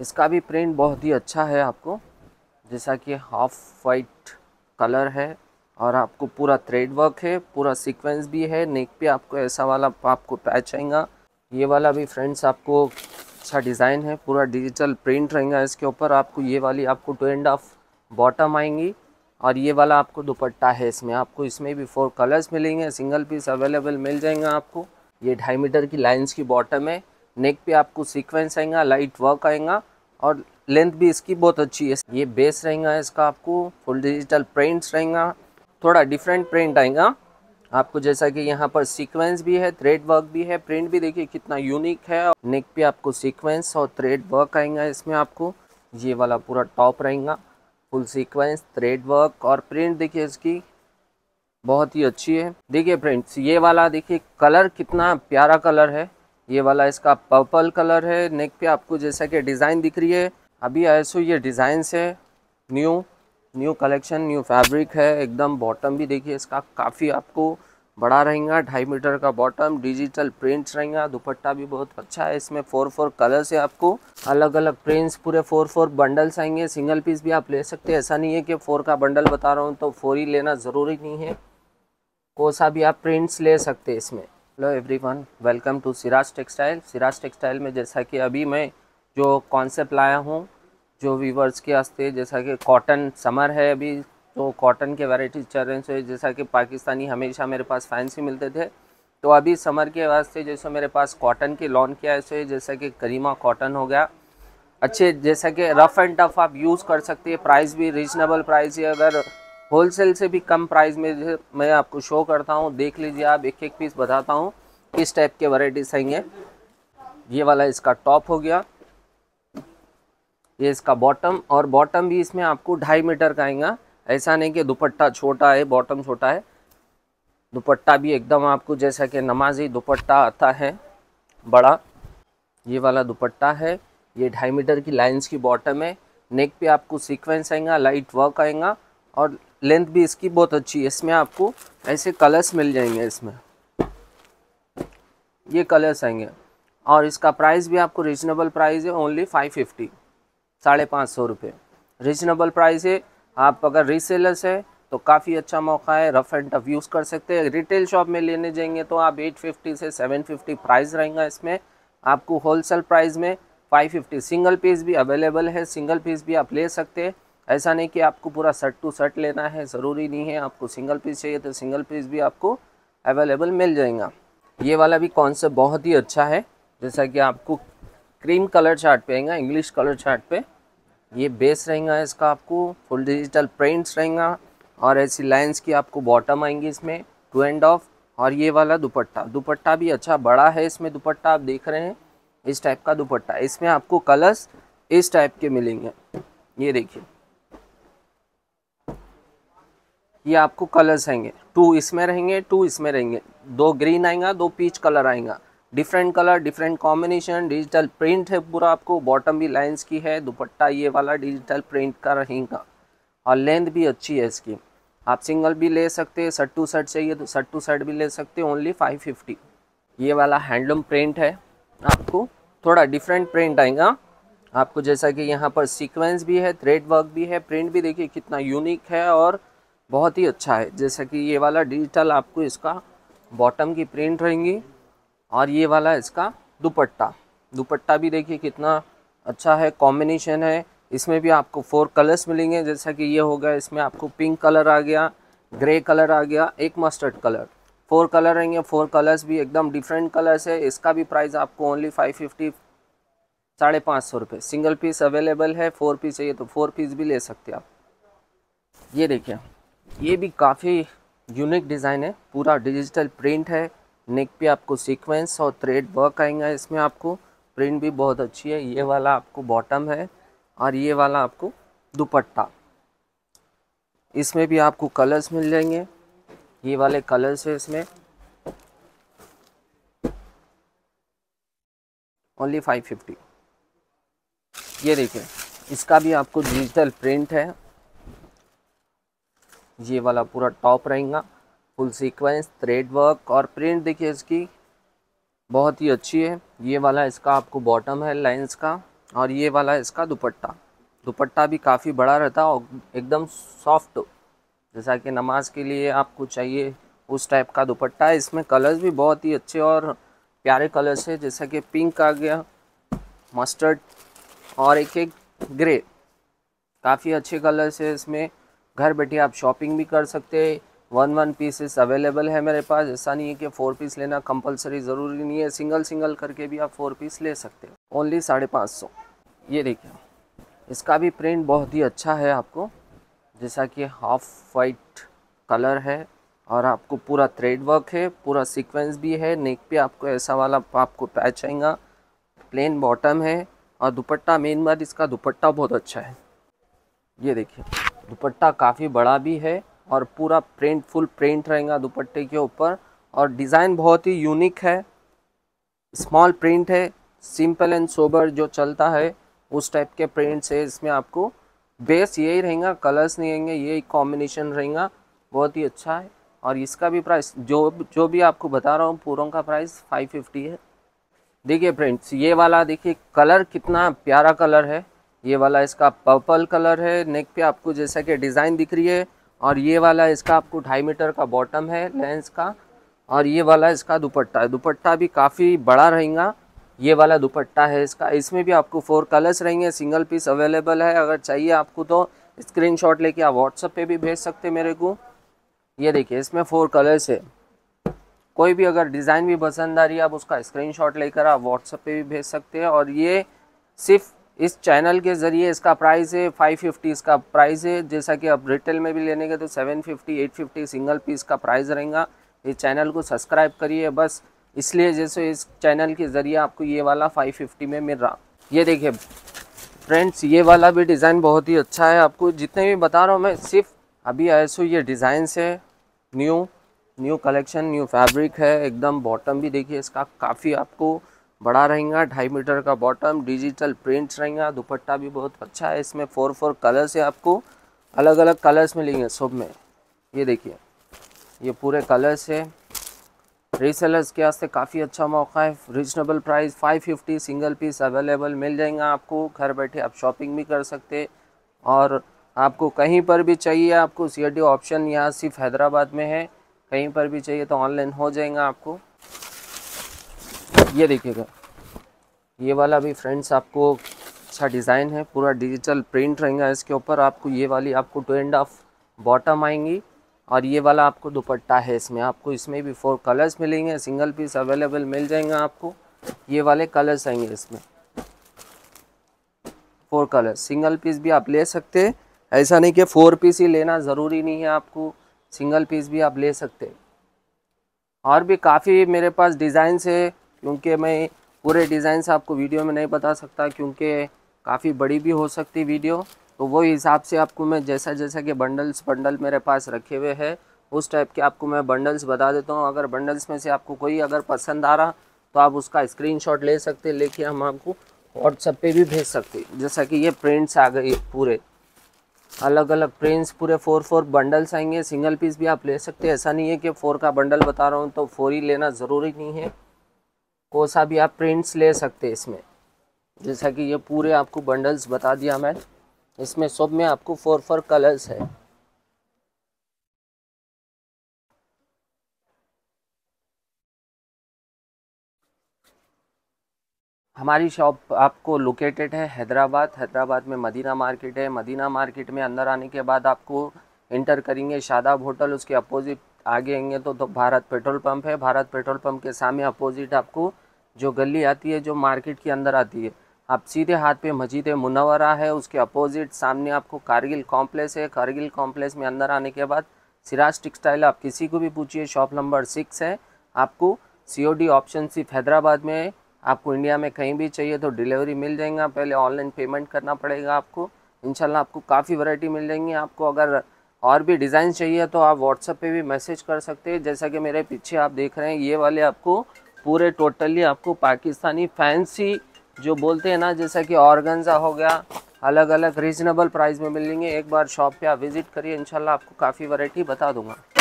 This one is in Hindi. इसका भी प्रिंट बहुत ही अच्छा है आपको, जैसा कि हाफ वाइट कलर है और आपको पूरा थ्रेड वर्क है, पूरा सीक्वेंस भी है। नेक पे आपको ऐसा वाला आपको पैच आएगा। ये वाला भी फ्रेंड्स आपको अच्छा डिज़ाइन है, पूरा डिजिटल प्रिंट रहेगा इसके ऊपर। आपको ये वाली आपको 2.5 बॉटम आएंगी और ये वाला आपको दुपट्टा है। इसमें भी 4 कलर्स मिलेंगे, सिंगल पीस अवेलेबल मिल जाएगा आपको। ये 2.5 मीटर की लाइंस की बॉटम है। नेक पे आपको सीक्वेंस आएगा, लाइट वर्क आएगा और लेंथ भी इसकी बहुत अच्छी है। ये बेस रहेगा इसका, आपको फुल डिजिटल प्रिंट्स रहेगा, थोड़ा डिफरेंट प्रिंट आएगा आपको, जैसा कि यहाँ पर सीक्वेंस भी है, थ्रेड वर्क भी है। प्रिंट भी देखिए कितना यूनिक है। नेक पे आपको सीक्वेंस और थ्रेड वर्क आएगा इसमें आपको। ये वाला पूरा टॉप रहेगा, फुल सीक्वेंस, थ्रेड वर्क और प्रिंट देखिए इसकी बहुत ही अच्छी है। देखिए फ्रेंड्स ये वाला देखिए कलर कितना प्यारा कलर है। ये वाला इसका पर्पल कलर है। नेक पे आपको जैसा कि डिज़ाइन दिख रही है अभी ऐसो, ये डिज़ाइन है, न्यू कलेक्शन, न्यू फैब्रिक है एकदम। बॉटम भी देखिए इसका काफ़ी आपको बड़ा रहेगा, 2.5 मीटर का बॉटम, डिजिटल प्रिंट्स रहेगा। दुपट्टा भी बहुत अच्छा है, इसमें 4 कलर्स है, आपको अलग अलग प्रिंट्स, पूरे 4 बंडल्स आएंगे। सिंगल पीस भी आप ले सकते हैं, ऐसा नहीं है कि 4 का बंडल बता रहा हूँ तो 4 ही लेना ज़रूरी नहीं है, कौन सा भी आप प्रिंट्स ले सकते हैं इसमें। Hello everyone, welcome to Siraj textile. Siraj textile में जैसा कि अभी मैं जो कॉन्सेप्ट लाया हूँ जो व्यूवर्स के वास्ते, जैसा कि कॉटन समर है अभी तो कॉटन के वैराइटीज़ चल रहे हैं। जैसा कि पाकिस्तानी हमेशा मेरे पास फैंसी मिलते थे, तो अभी समर के वास्ते जैसे मेरे पास कॉटन के लॉन किया है, जैसा कि करीमा कॉटन हो गया, अच्छे जैसा कि रफ़ एंड टफ आप यूज़ कर सकते हैं। प्राइस भी रीजनेबल प्राइस है, अगर होलसेल से भी कम प्राइस में मैं आपको शो करता हूँ, देख लीजिए आप। एक पीस बताता हूँ किस टाइप के वैराइटीज़ आएंगे। ये वाला इसका टॉप हो गया, ये इसका बॉटम, और बॉटम भी इसमें आपको 2.5 मीटर का आएगा। ऐसा नहीं कि दुपट्टा छोटा है बॉटम छोटा है, दुपट्टा भी एकदम आपको जैसा कि नमाजी दुपट्टा आता है बड़ा। ये वाला दुपट्टा है, ये 2.5 मीटर की लाइंस की बॉटम है। नेक पे आपको सीक्वेंस आएगा, लाइट वर्क आएगा और लेंथ भी इसकी बहुत अच्छी है। इसमें आपको ऐसे कलर्स मिल जाएंगे, इसमें ये कलर्स आएंगे और इसका प्राइस भी आपको रिजनेबल प्राइस है, ओनली 550, 550 रुपये रीजनेबल प्राइस है। आप अगर रीसेलर्स है तो काफ़ी अच्छा मौका है, रफ़ एंड टफ यूज़ कर सकते हैं। रिटेल शॉप में लेने जाएंगे तो आप 850 से 750 प्राइस रहेगा इसमें, आपको होलसेल प्राइस में 550। सिंगल पीस भी अवेलेबल है, सिंगल पीस भी आप ले सकते हैं, ऐसा नहीं कि आपको पूरा सेट टू सेट लेना है, ज़रूरी नहीं है। आपको सिंगल पीस चाहिए तो सिंगल पीस भी आपको अवेलेबल मिल जाएगा। ये वाला भी कॉन्सेप्ट बहुत ही अच्छा है, जैसा कि आपको क्रीम कलर चार्ट पे आएगा, इंग्लिश कलर चार्ट पे। ये बेस रहेगा इसका, आपको फुल डिजिटल प्रिंट्स रहेगा और ऐसी लाइंस की आपको बॉटम आएंगी इसमें, 2.5। और ये वाला दुपट्टा, दुपट्टा भी अच्छा बड़ा है इसमें, दुपट्टा आप देख रहे हैं इस टाइप का दुपट्टा। इसमें आपको कलर्स इस टाइप के मिलेंगे, ये देखिए ये आपको कलर्स आएंगे, 2 इसमें रहेंगे, 2 इसमें रहेंगे, 2 ग्रीन आएगा, 2 पीच कलर आएगा। Different colour, different combination, digital print है पूरा आपको। बॉटम भी लाइंस की है, दुपट्टा ये वाला डिजिटल प्रिंट का रहेगा और लेंथ भी अच्छी है इसकी। आप सिंगल भी ले सकते हैं, सेट टू सेट चाहिए तो सेट टू सेट भी ले सकते हैं, ओनली 550। ये वाला हैंडलूम प्रिंट है, आपको थोड़ा डिफरेंट प्रिंट आएगा आपको, जैसा कि यहाँ पर सीक्वेंस भी है, थ्रेड वर्क भी है। प्रिंट भी देखिए कितना यूनिक है और बहुत ही अच्छा है। जैसा कि ये वाला डिजिटल आपको इसका बॉटम की प्रिंट रहेंगी और ये वाला इसका दुपट्टा, दुपट्टा भी देखिए कितना अच्छा है, कॉम्बिनेशन है। इसमें भी आपको 4 कलर्स मिलेंगे, जैसा कि ये होगा, इसमें आपको पिंक कलर आ गया, ग्रे कलर आ गया, एक मस्टर्ड कलर, 4 कलर रहेंगे। 4 कलर्स भी एकदम डिफरेंट कलर्स है। इसका भी प्राइस आपको ओनली 550, 550 रुपये। सिंगल पीस अवेलेबल है, 4 पीस चाहिए तो 4 पीस भी ले सकते आप। ये देखिए ये भी काफ़ी यूनिक डिज़ाइन है, पूरा डिजिटल प्रिंट है। नेक पे आपको सीक्वेंस और थ्रेड वर्क आएगा इसमें आपको, प्रिंट भी बहुत अच्छी है। ये वाला आपको बॉटम है और ये वाला आपको दुपट्टा, इसमें भी आपको कलर्स मिल जाएंगे, ये वाले कलर्स है इसमें, ओनली 550। ये देखिए इसका भी आपको डिजिटल प्रिंट है। ये वाला पूरा टॉप रहेगा, फुल सीक्वेंस, थ्रेड वर्क और प्रिंट देखिए इसकी बहुत ही अच्छी है। ये वाला इसका आपको बॉटम है लाइंस का, और ये वाला है इसका दुपट्टा। दुपट्टा भी काफ़ी बड़ा रहता है और एकदम सॉफ्ट, जैसा कि नमाज के लिए आपको चाहिए उस टाइप का दुपट्टा है। इसमें कलर्स भी बहुत ही अच्छे और प्यारे कलर्स है, जैसा कि पिंक आ गया, मस्टर्ड और एक एक ग्रे। काफ़ी अच्छे कलर्स है इसमें, घर बैठे आप शॉपिंग भी कर सकते हैं। 1-1 पीसेस अवेलेबल है मेरे पास, ऐसा नहीं है कि 4 पीस लेना कंपलसरी ज़रूरी नहीं है, सिंगल सिंगल करके भी आप 4 पीस ले सकते हो। ओनली 550। ये देखिए, इसका भी प्रिंट बहुत ही अच्छा है आपको, जैसा कि हाफ वाइट कलर है और आपको पूरा थ्रेड वर्क है, पूरा सीक्वेंस भी है। नेक पे आपको ऐसा वाला आपको पैच आएगा, प्लेन बॉटम है और दुपट्टा, मेन बात इसका दुपट्टा बहुत अच्छा है। ये देखिए, दुपट्टा काफ़ी बड़ा भी है और पूरा प्रिंट, फुल प्रिंट रहेगा दुपट्टे के ऊपर और डिज़ाइन बहुत ही यूनिक है। स्मॉल प्रिंट है, सिंपल एंड सोबर जो चलता है उस टाइप के प्रिंट्स है इसमें। आपको बेस यही रहेगा, कलर्स नहीं रहेंगे, यही कॉम्बिनेशन रहेगा, बहुत ही अच्छा है। और इसका भी प्राइस जो भी आपको बता रहा हूँ, पूरों का प्राइस 550 है। देखिए प्रिंट्स, ये वाला देखिए कलर कितना प्यारा कलर है, ये वाला इसका पर्पल कलर है। नेक पे आपको जैसा कि डिज़ाइन दिख रही है, और ये वाला इसका आपको 2.5 मीटर का बॉटम है लेंस का, और ये वाला इसका दुपट्टा है। दुपट्टा भी काफ़ी बड़ा रहेगा, ये वाला दुपट्टा है इसका। इसमें भी आपको 4 कलर्स रहेंगे, सिंगल पीस अवेलेबल है। अगर चाहिए आपको तो स्क्रीनशॉट लेके आप व्हाट्सएप पे भी भेज सकते मेरे को। ये देखिए, इसमें 4 कलर्स है। कोई भी अगर डिज़ाइन भी पसंद आ रही है, आप उसका स्क्रीनशॉट लेकर आप व्हाट्सएप पे भी भेज सकते हैं। और ये सिर्फ इस चैनल के ज़रिए इसका प्राइस है 550 इसका प्राइस है। जैसा कि आप रिटेल में भी लेने के तो 750, 850 सिंगल पीस का प्राइस रहेगा। इस चैनल को सब्सक्राइब करिए बस इसलिए, जैसे इस चैनल के ज़रिए आपको ये वाला 550 में मिल रहा। ये देखिए फ्रेंड्स, ये वाला भी डिज़ाइन बहुत ही अच्छा है। आपको जितने भी बता रहा हूँ मैं, सिर्फ अभी ऐसे ये डिज़ाइंस है, न्यू कलेक्शन, न्यू फैब्रिक है एकदम। बॉटम भी देखिए इसका काफ़ी आपको बड़ा रहेगा, 2.5 मीटर का बॉटम, डिजिटल प्रिंट्स रहेगा। दुपट्टा भी बहुत अच्छा है, इसमें 4-4 कलर्स है, आपको अलग अलग कलर्स मिलेंगे सब में। ये देखिए, ये पूरे कलर्स है। रीसेलर्स के वास्ते काफ़ी अच्छा मौका है, reasonable price 550 single piece available मिल जाएगा आपको। घर बैठे आप शॉपिंग भी कर सकते, और आपको कहीं पर भी चाहिए, आपको COD ऑप्शन यहाँ सिर्फ हैदराबाद में है, कहीं पर भी चाहिए तो ऑनलाइन हो जाएगा आपको। ये देखिएगा, ये वाला भी फ्रेंड्स आपको अच्छा डिज़ाइन है, पूरा डिजिटल प्रिंट रहेगा इसके ऊपर। आपको ये वाली आपको 2.5 बॉटम आएंगी, और ये वाला आपको दुपट्टा है इसमें। आपको इसमें भी 4 कलर्स मिलेंगे, सिंगल पीस अवेलेबल मिल जाएगा आपको। ये वाले कलर्स आएंगे इसमें, 4 कलर्स, सिंगल पीस भी आप ले सकते हैं। ऐसा नहीं कि 4 पीस ही लेना ज़रूरी नहीं है, आपको सिंगल पीस भी आप ले सकते हैं। और भी काफ़ी मेरे पास डिज़ाइंस है, क्योंकि मैं पूरे डिज़ाइंस आपको वीडियो में नहीं बता सकता, क्योंकि काफ़ी बड़ी भी हो सकती वीडियो, तो वो हिसाब से आपको मैं जैसा कि बंडल मेरे पास रखे हुए हैं, उस टाइप के आपको मैं बंडल्स बता देता हूँ। अगर बंडल्स में से आपको कोई अगर पसंद आ रहा तो आप उसका स्क्रीनशॉट ले सकते, लेके हम आपको व्हाट्सएप पे भी भेज सकते। जैसा कि ये प्रिंट्स आ गए, पूरे अलग अलग प्रिंट्स, पूरे 4-4 बंडल्स आएंगे, सिंगल पीस भी आप ले सकते। ऐसा नहीं है कि 4 का बंडल बता रहा हूँ तो 4 ही लेना ज़रूरी नहीं है, कोई सा भी आप प्रिंट्स ले सकते इसमें। जैसा कि ये पूरे आपको बंडल्स बता दिया मैं, इसमें सब में आपको 4-4 कलर्स है। हमारी शॉप आपको लोकेटेड है हैदराबाद। हैदराबाद में मदीना मार्केट है। मदीना मार्केट में अंदर आने के बाद आपको इंटर करेंगे शादाब होटल, उसके अपोजिट आगे आएंगे तो भारत पेट्रोल पंप है। भारत पेट्रोल पंप के सामने अपोजिट आपको जो गली आती है, जो मार्केट के अंदर आती है, आप सीधे हाथ पे मस्जिद-ए-मुनव्वरा है, उसके अपोजिट सामने आपको कारगिल कॉम्प्लेक्स है। कारगिल कॉम्प्लेक्स में अंदर आने के बाद सिराज टेक्सटाइल, आप किसी को भी पूछिए, शॉप नंबर 6 है। आपको COD ऑप्शन सिर्फ हैदराबाद में है, आपको इंडिया में कहीं भी चाहिए तो डिलीवरी मिल जाएगा। पहले ऑनलाइन पेमेंट करना पड़ेगा आपको, इंशाल्लाह आपको काफ़ी वैरायटी मिल जाएंगी। आपको अगर और भी डिज़ाइन चाहिए तो आप व्हाट्सएप पे भी मैसेज कर सकते हैं। जैसा कि मेरे पीछे आप देख रहे हैं, ये वाले आपको पूरे टोटली आपको पाकिस्तानी फैंसी जो बोलते हैं ना, जैसा कि ऑर्गेन्जा हो गया, अलग अलग रीजनेबल प्राइस में मिलेंगे। एक बार शॉप पे आप विज़िट करिए, इंशाल्लाह आपको काफ़ी वैरायटी बता दूंगा।